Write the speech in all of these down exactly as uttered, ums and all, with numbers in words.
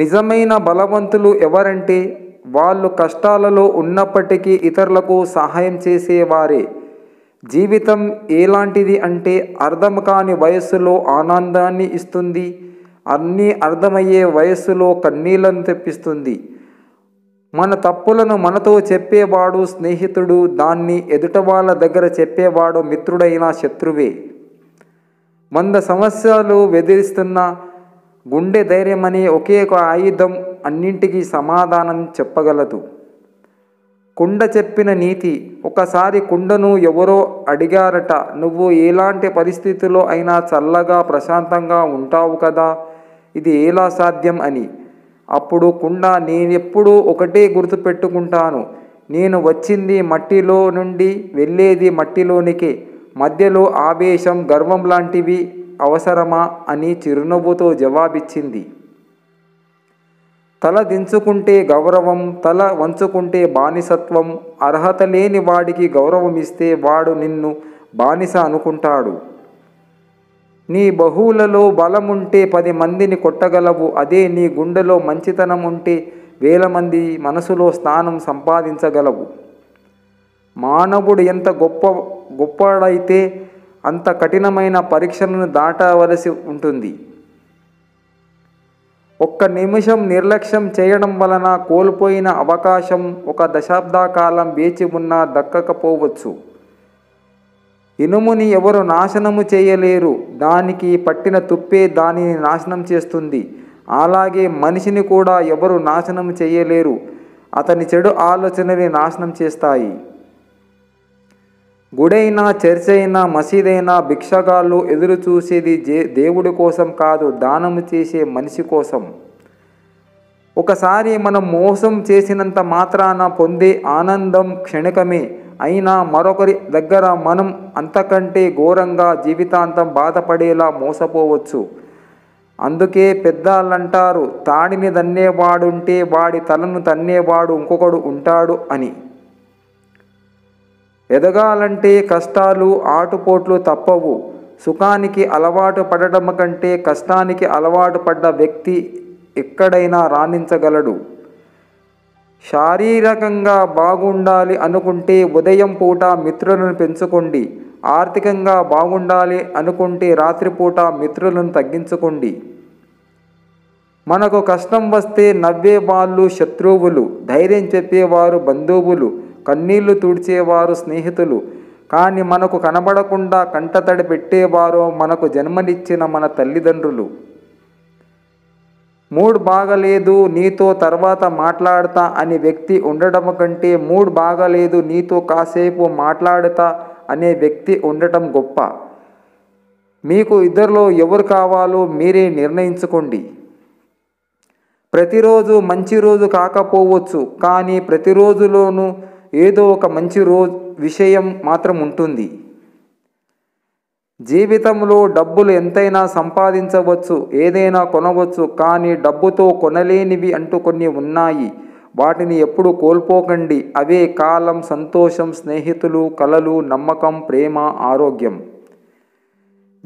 నిజమైన బలవంతులు ఎవరంటే వాళ్ళు కష్టాలలో ఉన్నప్పటికీ ఇతరులకు సహాయం చేసేవారే. జీవితం ఎలాంటిది అంటే అర్థం కాని వయసులో ఆనందాన్ని ఇస్తుంది, అన్నీ అర్థమయ్యే వయసులో కన్నీళ్లను తెప్పిస్తుంది. మన తప్పులను మనతో చెప్పేవాడు స్నేహితుడు, దాన్ని ఎదుట వాళ్ళ దగ్గర చెప్పేవాడు మిత్రుడైన శత్రువే. వంద సమస్యలు వెదిరిస్తున్న గుండె ధైర్యం అనే ఒకే ఒక ఆయుధం అన్నింటికీ సమాధానం చెప్పగలదు. కుండ చెప్పిన నీతి. ఒకసారి కుండను ఎవరో అడిగారట, నువ్వు ఎలాంటి పరిస్థితుల్లో అయినా చల్లగా ప్రశాంతంగా ఉంటావు కదా, ఇది ఎలా సాధ్యం అని. అప్పుడు కుండ, నేనెప్పుడూ ఒకటే గుర్తుపెట్టుకుంటాను, నేను వచ్చింది మట్టిలో నుండి, వెళ్ళేది మట్టిలోనికే, మధ్యలో ఆవేశం గర్వం లాంటివి అవసరమా అని చిరునవ్వుతో జవాబిచ్చింది. తల దించుకుంటే గౌరవం, తల వంచుకుంటే బానిసత్వం. అర్హత లేని వాడికి గౌరవం ఇస్తే వాడు నిన్ను బానిస అనుకుంటాడు. నీ బాహువులలో బలం ఉంటే పది మందిని కొట్టగలవు, అదే నీ గుండెలో మంచితనం ఉంటే వేల మంది మనసులో స్థానం సంపాదించగలవు. మానవుడు ఎంత గొప్ప గొప్పడైతే అంత కఠినమైన పరీక్షలను దాటవలసి ఉంటుంది. ఒక్క నిమిషం నిర్లక్ష్యం చేయడం వలన కోల్పోయిన అవకాశం ఒక దశాబ్దకాలం వేచి ఉన్నా దక్కకపోవచ్చు. ఇనుముని ఎవరు నాశనము చేయలేరు, దానికి పట్టిన తుప్పే దానిని నాశనం చేస్తుంది. అలాగే మనిషిని కూడా ఎవరు నాశనం చేయలేరు, అతని చెడు ఆలోచనని నాశనం చేస్తాయి. గుడైనా చర్చ అయినా మసీదైనా భిక్షగాళ్ళు ఎదురు చూసేది దేవుడి కోసం కాదు, దానము చేసే మనిషి కోసం. ఒకసారి మనం మోసం చేసినంత మాత్రాన పొందే ఆనందం క్షణికమే అయినా మరొకరి దగ్గర మనం అంతకంటే ఘోరంగా జీవితాంతం బాధపడేలా మోసపోవచ్చు. అందుకే పెద్దలంటారు, తాడిని తన్నేవాడుంటే వాడి తలను తన్నేవాడు ఇంకొకడు ఉంటాడు అని. ఎదగాలంటే కష్టాలు ఆటుపోట్లు తప్పవు. సుఖానికి అలవాటు పడడం కంటే కష్టానికి అలవాటు పడ్డ వ్యక్తి ఎక్కడైనా రాణించగలడు. శారీరకంగా బాగుండాలి అనుకుంటే ఉదయం పూట మిత్రులను పెంచుకోండి, ఆర్థికంగా బాగుండాలి అనుకుంటే రాత్రిపూట మిత్రులను తగ్గించుకోండి. మనకు కష్టం వస్తే నవ్వేవాళ్ళు శత్రువులు, ధైర్యం చెప్పేవారు బంధువులు, కన్నీళ్లు తుడిచేవారు స్నేహితులు, కానీ మనకు కనబడకుండా కంటతడి పెట్టేవారు మనకు జన్మనిచ్చిన మన తల్లిదండ్రులు. మూడ్ బాగలేదు నీతో తర్వాత మాట్లాడతా అని వ్యక్తి ఉండడం కంటే మూడ్ బాగలేదు నీతో కాసేపు మాట్లాడతా అనే వ్యక్తి ఉండటం గొప్ప. మీకు ఇద్దరిలో ఎవరు కావాలో మీరే నిర్ణయించుకోండి. ప్రతిరోజు మంచి రోజు కాకపోవచ్చు, కానీ ప్రతిరోజులోనూ ఏదో ఒక మంచి రోజు విషయం మాత్రం ఉంటుంది. జీవితంలో డబ్బులు ఎంతైనా సంపాదించవచ్చు, ఏదైనా కొనవచ్చు, కానీ డబ్బుతో కొనలేనివి అంటూ కొన్ని ఉన్నాయి. వాటిని ఎప్పుడు కోల్పోకండి. అవే కాలం, సంతోషం, స్నేహితులు, కలలు, నమ్మకం, ప్రేమ, ఆరోగ్యం.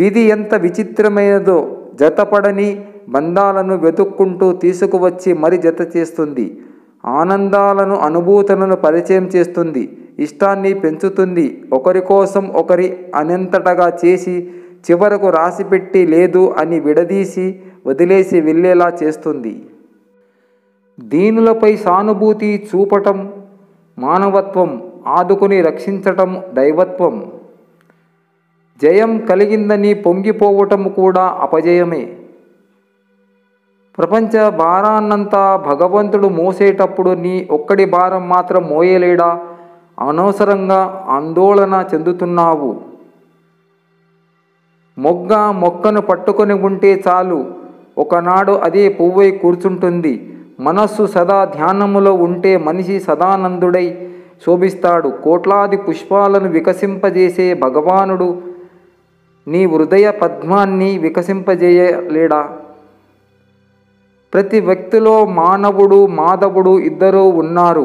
విధి ఎంత విచిత్రమైనదో, జతపడని బంధాలను వెతుక్కుంటూ తీసుకువచ్చి మరి జత చేస్తుంది. ఆనందాలను, అనుభూతులను పరిచయం చేస్తుంది. ఇష్టాన్ని పెంచుతుంది. ఒకరి కోసం ఒకరి అనంతటగా చేసి చివరకు రాసిపెట్టి లేదు అని విడదీసి వదిలేసి వెళ్ళేలా చేస్తుంది. దీనులపై సానుభూతి చూపటం మానవత్వం, ఆదుకుని రక్షించటం దైవత్వం. జయం కలిగిందని పొంగిపోవటం కూడా అపజయమే. ప్రపంచ భారాన్నంతా భగవంతుడు మోసేటప్పుడు నీ ఒక్కడి భారం మాత్రం మోయలేడా? అనవసరంగా ఆందోళన చెందుతున్నావు. మొగ్గ మొక్కను పట్టుకొని ఉంటే చాలు, ఒకనాడు అదే పువ్వై కూర్చుంటుంది. మనస్సు సదా ధ్యానములో ఉంటే మనిషి సదానందుడై శోభిస్తాడు. కోట్లాది పుష్పాలను వికసింపజేసే భగవానుడు నీ హృదయ పద్మాన్ని వికసింపజేయలేడా? ప్రతి వ్యక్తిలో మానవుడు మాధవుడు ఇద్దరూ ఉన్నారు.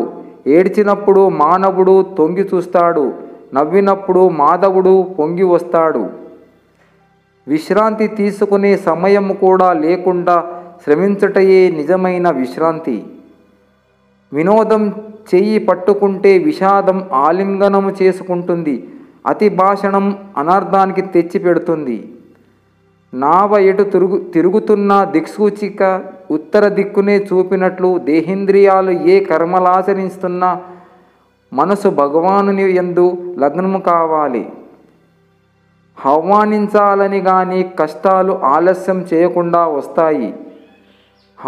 ఏడ్చినప్పుడు మానవుడు తొంగి చూస్తాడు, నవ్వినప్పుడు మాధవుడు పొంగి వస్తాడు. విశ్రాంతి తీసుకునే సమయం కూడా లేకుండా శ్రమించుటయే నిజమైన విశ్రాంతి. వినోదం చెయ్యి పట్టుకుంటే విషాదం ఆలింగనము చేసుకుంటుంది. అతి భాషణం అనార్థానికి తెచ్చిపెడుతుంది. నావ ఎటు తిరుగు తిరుగుతున్న దిక్సూచిక ఉత్తర దిక్కునే చూపినట్లు దేహేంద్రియాలు ఏ కర్మలాచరిస్తున్నా మనసు భగవానుని యందు లగ్నము కావాలి. ఆహ్వానించాలని కానీ కష్టాలు ఆలస్యం చేయకుండా వస్తాయి.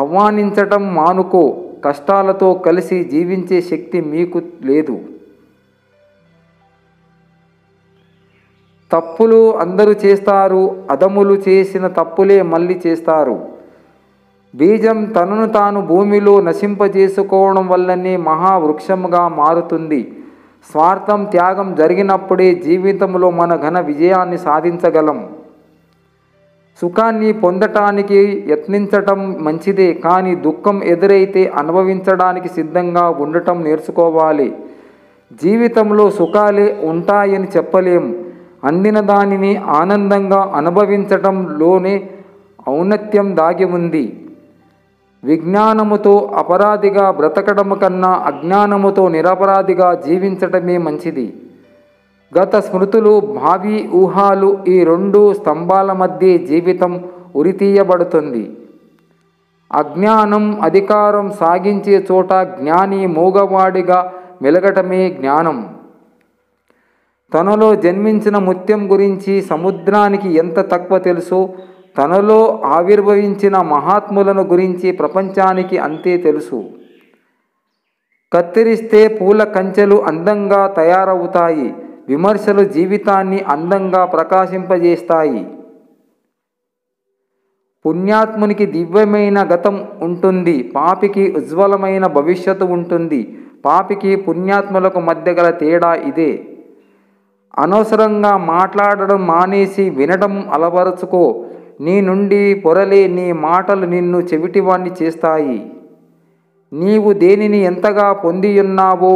ఆహ్వానించటం మానుకో. కష్టాలతో కలిసి జీవించే శక్తి మీకు లేదు. తప్పులు అందరూ చేస్తారు. అదములు చేసిన తప్పులే మళ్ళీ చేస్తారు. బీజం తనను తాను భూమిలో నశింపజేసుకోవడం వల్లనే మహావృక్షంగా మారుతుంది. స్వార్థం త్యాగం జరిగినప్పుడే జీవితంలో మన ఘన విజయాన్ని సాధించగలం. సుఖాన్ని పొందటానికి యత్నించటం మంచిదే, కానీ దుఃఖం ఎదురైతే అనుభవించడానికి సిద్ధంగా ఉండటం నేర్చుకోవాలి. జీవితంలో సుఖాలే ఉంటాయని చెప్పలేం. అందిన దానిని ఆనందంగా అనుభవించటంలోనే ఔన్నత్యం దాగి ఉంది. విజ్ఞానముతో అపరాధిగా బ్రతకడం కన్నా అజ్ఞానముతో నిరపరాధిగా జీవించటమే మంచిది. గత స్మృతులు, భావి ఊహాలు, ఈ రెండు స్తంభాల మధ్య జీవితం ఉరితీయబడుతుంది. అజ్ఞానం అధికారం సాగించే చోట జ్ఞాని మూగవాడిగా మెలగటమే జ్ఞానం. తనలో జన్మించిన ముత్యం గురించి సముద్రానికి ఎంత తక్కువ తెలుసో, తనలో ఆవిర్భవించిన మహాత్ములను గురించి ప్రపంచానికి అంతే తెలుసు. కత్తిరిస్తే పూల కంచెలు అందంగా తయారవుతాయి. విమర్శలు జీవితాన్ని అందంగా ప్రకాశింపజేస్తాయి. పుణ్యాత్మునికి దివ్యమైన గతం ఉంటుంది, పాపికి ఉజ్వలమైన భవిష్యత్తు ఉంటుంది. పాపికి పుణ్యాత్ములకు మధ్య గల తేడా ఇదే. అనవసరంగా మాట్లాడడం మానేసి వినడం అలవరుచుకో. నీ నుండి పొరలే నీ మాటలు నిన్ను చెవిటివాణ్ణి చేస్తాయి. నీవు దేనిని ఎంతగా పొందియున్నావో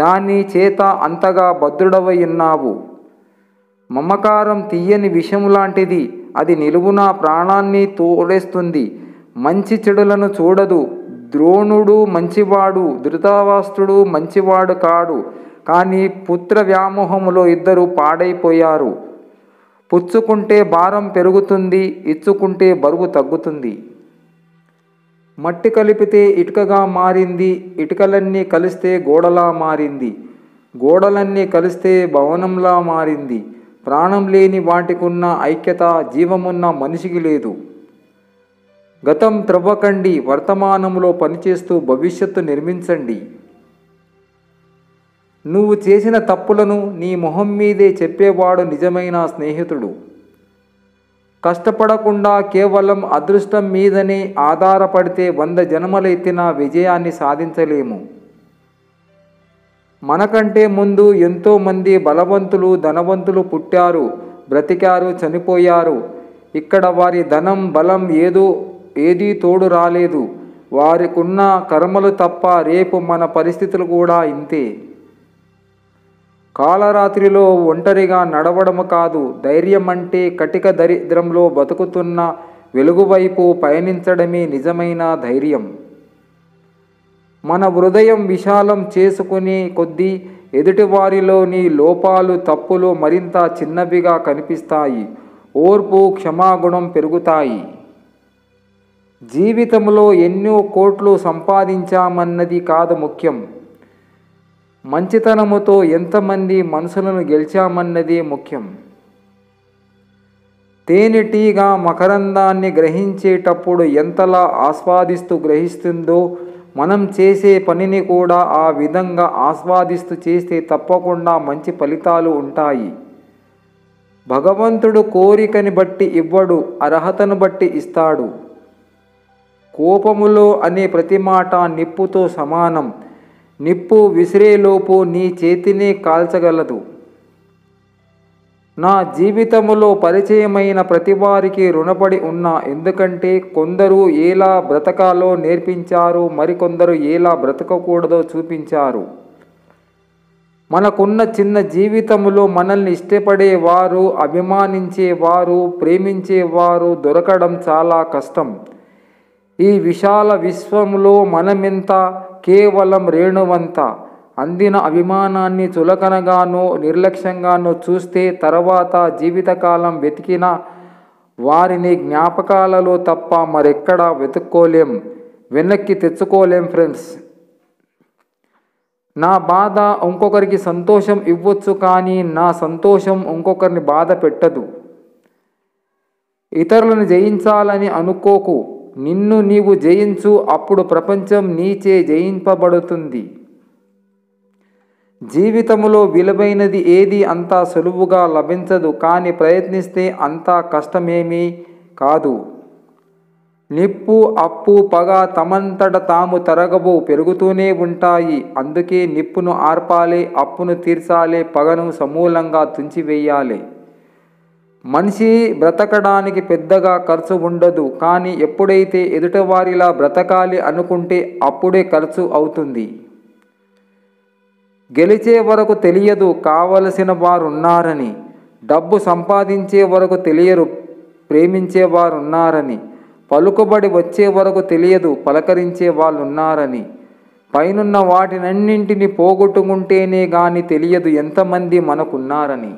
దాని చేత అంతగా భద్రుడవై ఉన్నావు. మమకారం తీయని విషం లాంటిది. అది నిలువునా ప్రాణాన్ని తోడేస్తుంది. మంచి చెడులను చూడదు. ద్రోణుడు మంచివాడు, ధృతరాష్ట్రుడు మంచివాడు కాడు. కానీ పుత్ర వ్యామోహంలో ఇద్దరు పాడైపోయారు. పుచ్చుకుంటే భారం పెరుగుతుంది, ఇచ్చుకుంటే బరువు తగ్గుతుంది. మట్టి కలిపితే ఇటుకగా మారింది, ఇటుకలన్నీ కలిస్తే గోడలా మారింది, గోడలన్నీ కలిస్తే భవనంలా మారింది. ప్రాణం లేని వాటికున్న ఐక్యత జీవమున్న మనిషికి లేదు. గతం త్రవ్వకండి. వర్తమానంలో పనిచేస్తూ భవిష్యత్తు నిర్మించండి. నువ్వు చేసిన తప్పులను నీ మొహం మీదే చెప్పేవాడు నిజమైన స్నేహితుడు. కష్టపడకుండా కేవలం అదృష్టం మీదనే ఆధారపడితే వంద జన్మలెత్తిన విజయాన్ని సాధించలేము. మనకంటే ముందు ఎంతోమంది బలవంతులు ధనవంతులు పుట్టారు, బ్రతికారు, చనిపోయారు. ఇక్కడ వారి ధనం బలం ఏదో ఏదీ తోడు రాలేదు. వారికున్న కర్మలు తప్ప. రేపు మన పరిస్థితులు కూడా ఇంతే. కాలరాత్రిలో ఒంటరిగా నడవడం కాదు, ధైర్యం అంటే కటిక దరిద్రంలో బతుకుతున్న వెలుగువైపు పయనించడమే నిజమైన ధైర్యం. మన హృదయం విశాలం చేసుకునే కొద్దీ ఎదుటివారిలోని లోపాలు తప్పులు మరింత చిన్నవిగా కనిపిస్తాయి. ఓర్పు క్షమాగుణం పెరుగుతాయి. జీవితంలో ఎన్నో కోట్లు సంపాదించామన్నది కాదు ముఖ్యం, మంచితనముతో ఎంతమంది మనసులను గెలిచామన్నది ముఖ్యం. తేనెటీగా మకరందాన్ని గ్రహించేటప్పుడు ఎంతలా ఆస్వాదిస్తూ గ్రహిస్తుందో, మనం చేసే పనిని కూడా ఆ విధంగా ఆస్వాదిస్తూ చేస్తే తప్పకుండా మంచి ఫలితాలు ఉంటాయి. భగవంతుడు కోరికని బట్టి ఇవ్వడు, అర్హతను బట్టి ఇస్తాడు. కోపములో అనే ప్రతి మాట నిప్పుతో సమానం. నిప్పు విసిరేలోపు నీ చేతినే కాల్చగలదు. నా జీవితంలో పరిచయమైన ప్రతివారికి రుణపడి ఉన్నా. ఎందుకంటే కొందరు ఎలా బ్రతకాలో నేర్పించారు, మరికొందరు ఎలా బ్రతకకూడదో చూపించారు. మనకున్న చిన్న జీవితంలో మనల్ని ఇష్టపడేవారు, అభిమానించేవారు, ప్రేమించేవారు దొరకడం చాలా కష్టం. ఈ విశాల విశ్వంలో మనమెంత కేవలం రేణువంత. అందిన అభిమానాన్ని చులకనగానో నిర్లక్ష్యంగానో చూస్తే తర్వాత జీవితకాలం వెతికిన వారిని జ్ఞాపకాలలో తప్ప మరెక్కడా వెతుక్కోలేం, వెనక్కి తెచ్చుకోలేం. ఫ్రెండ్స్, నా బాధ ఇంకొకరికి సంతోషం ఇవ్వచ్చు, కానీ నా సంతోషం ఇంకొకరిని బాధ పెట్టదు. ఇతరులను జయించాలని అనుకోకు, నిన్ను నీవు జయించు, అప్పుడు ప్రపంచం నీచే జయింపబడుతుంది. జీవితంలో విలువైనది ఏది అంతా సులువుగా లభించదు, కానీ ప్రయత్నిస్తే అంతా కష్టమేమీ కాదు. నిప్పు, అప్పు, పగ తమంతట తాము తరగబో పెరుగుతూనే ఉంటాయి. అందుకే నిప్పును ఆర్పాలి, అప్పును తీర్చాలి, పగను సమూలంగా తుంచివేయాలి. మనిషి బ్రతకడానికి పెద్దగా ఖర్చు ఉండదు, కానీ ఎప్పుడైతే ఎదుటవారిలా బ్రతకాలి అనుకుంటే అప్పుడే ఖర్చు అవుతుంది. గెలిచే వరకు తెలియదు కావలసిన వారున్నారని, డబ్బు సంపాదించే వరకు తెలియరు ప్రేమించేవారున్నారని, పలుకుబడి వచ్చే వరకు తెలియదు పలకరించే వాళ్ళున్నారని. పైనున్న వాటినన్నింటినీ పోగొట్టుకుంటేనే కానీ తెలియదు ఎంతమంది మనకున్నారని.